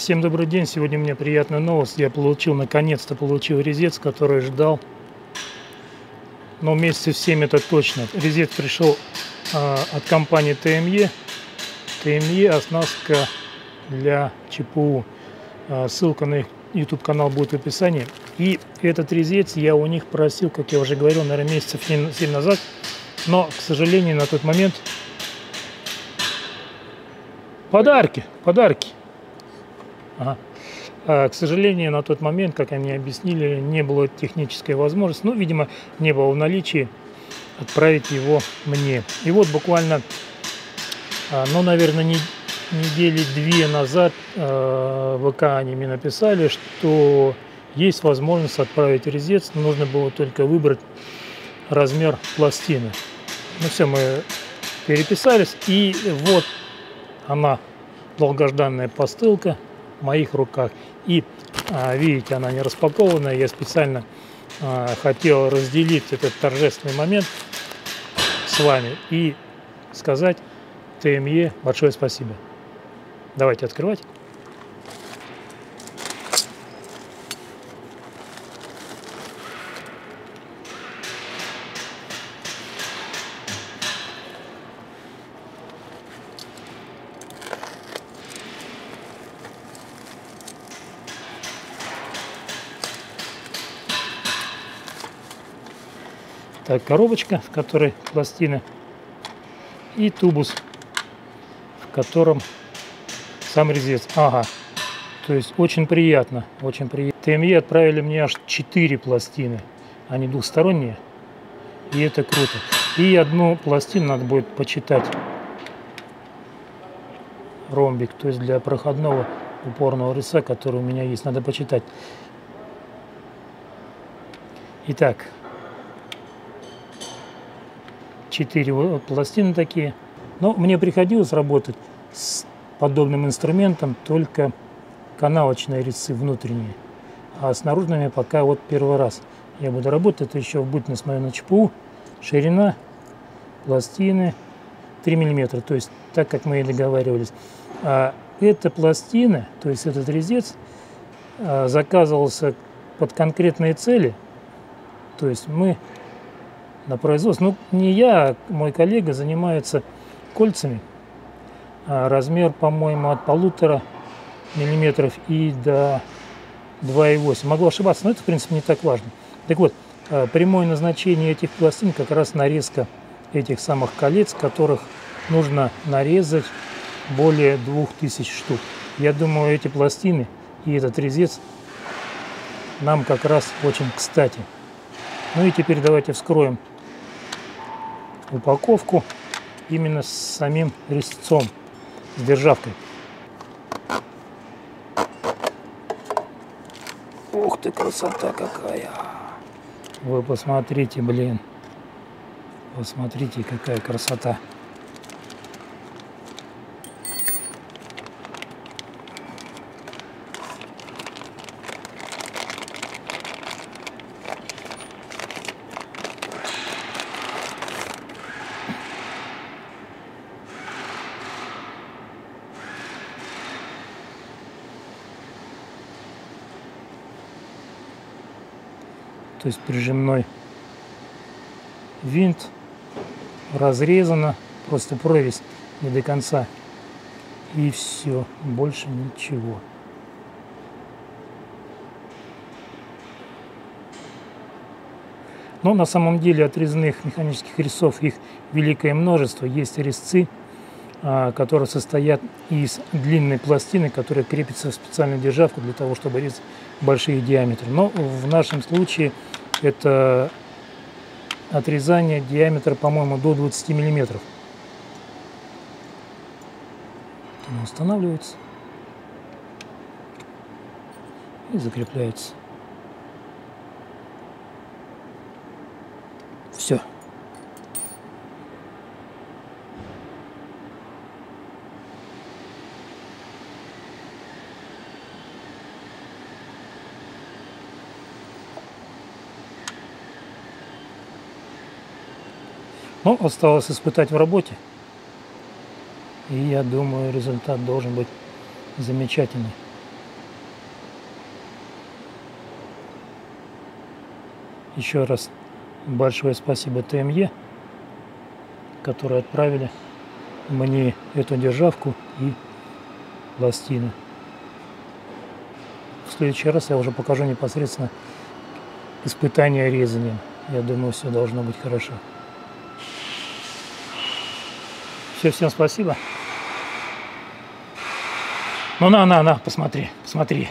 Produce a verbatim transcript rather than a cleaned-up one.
Всем добрый день. Сегодня у меня приятная новость. Я получил, наконец-то получил резец, который ждал, но месяцев семь это точно. Резец пришел э, от компании тэ эм е. тэ эм е оснастка для че пэ у. Э, ссылка на их YouTube канал будет в описании. И этот резец я у них просил, как я уже говорил, наверное, месяцев семь назад. Но, к сожалению, на тот момент подарки, подарки. Ага. А, к сожалению, на тот момент, как они объяснили, не было технической возможности, ну, видимо, не было в наличии отправить его мне. И вот буквально, а, ну, наверное, не, недели две назад а, в ВК они мне написали, что есть возможность отправить резец, нужно было только выбрать размер пластины. Ну, все, мы переписались, и вот она, долгожданная посылка. В моих руках. И а, видите, она не распакованная. Я специально а, хотел разделить этот торжественный момент с вами и сказать тэ эм е большое спасибо. Давайте открывать. Так, коробочка, в которой пластины, и тубус, в котором сам резец. Ага, то есть очень приятно, очень приятно. тэ эм е отправили мне аж четыре пластины, они двухсторонние, и это круто. И одну пластину надо будет почитать, ромбик, то есть для проходного упорного резца, который у меня есть, надо почитать. Итак, четыре пластины такие. Но мне приходилось работать с подобным инструментом только канавочные резцы внутренние, а с наружными пока вот первый раз я буду работать. Это еще в бытность мою на че пэ у. Ширина пластины три миллиметра, то есть так, как мы и договаривались. А эта пластина, то есть этот резец, заказывался под конкретные цели, то есть мы на производство. Ну, не я, а мой коллега занимается кольцами. А размер, по-моему, от полутора миллиметров и до двух и восьми. Могу ошибаться, но это, в принципе, не так важно. Так вот, прямое назначение этих пластин как раз нарезка этих самых колец, которых нужно нарезать более двух тысяч штук. Я думаю, эти пластины и этот резец нам как раз очень кстати. Ну и теперь давайте вскроем упаковку именно с самим резцом, с державкой. Ух ты, красота какая! Вы посмотрите, блин. Посмотрите, какая красота. То есть прижимной винт, разрезано, просто прорезь не до конца. И все, больше ничего. Но на самом деле отрезанных механических резцов их великое множество. Есть резцы, которые состоят из длинной пластины, которая крепится в специальную державку для того, чтобы резать большие диаметры. Но в нашем случае это отрезание диаметра, по-моему, до двадцати миллиметров. Она устанавливается и закрепляется. Все. Но осталось испытать в работе, и я думаю, результат должен быть замечательный. Еще раз большое спасибо Т М Е, которые отправили мне эту державку и пластины. В следующий раз я уже покажу непосредственно испытание резанием. Я думаю, все должно быть хорошо. Все, всем спасибо. Ну на, на, на, посмотри, посмотри.